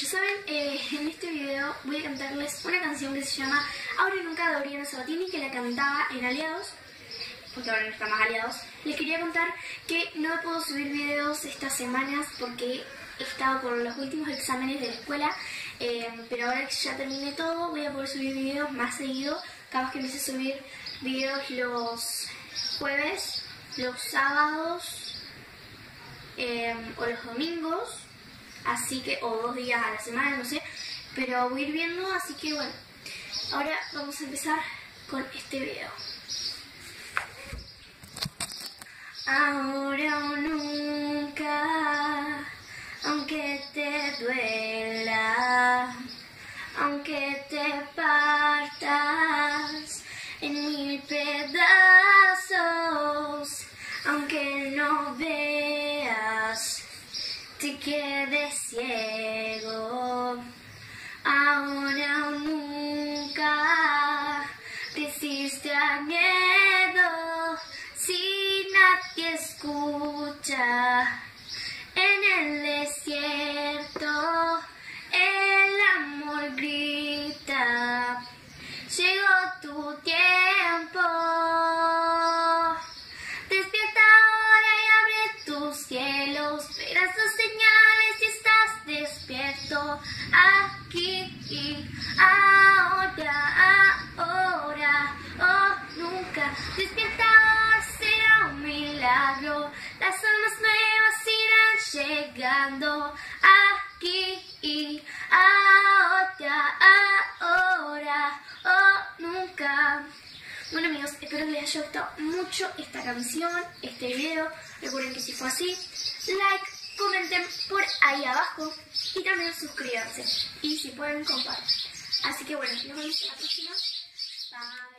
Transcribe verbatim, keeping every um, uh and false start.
ya saben, eh, en este video voy a cantarles una canción que se llama Ahora o Nunca de Oriana Sabatini, que la cantaba en Aliados, porque ahora no está más Aliados. Les quería contar que no puedo subir videos estas semanas porque he estado con los últimos exámenes de la escuela, eh, pero ahora que ya terminé todo voy a poder subir videos más seguido. Capaz que empecé a subir videos los jueves, los sábados eh, o los domingos, así que, o dos días a la semana, no sé, pero voy a ir viendo, así que bueno, ahora vamos a empezar con este video. Ahora o nunca, aunque te duela, aunque te partas en mil pedazos, aunque no veas, te quedes ciego, ahora o nunca resiste al miedo, si nadie escucha en el desierto, el amor grita, llegó tu tiempo, despierta ahora y abre tus cielos, verás las señales y estás despierto, aquí, ahora, ahora, o nunca, despierta ahora, será un milagro, las almas nuevas irán llegando, aquí, ahora, ahora, o nunca. Bueno amigos, espero que les haya gustado mucho esta canción, este video. Recuerden que si fue así, like, comenten por ahí abajo y también suscríbanse. Y si pueden, compartan. Así que bueno, nos vemos en la próxima. Bye.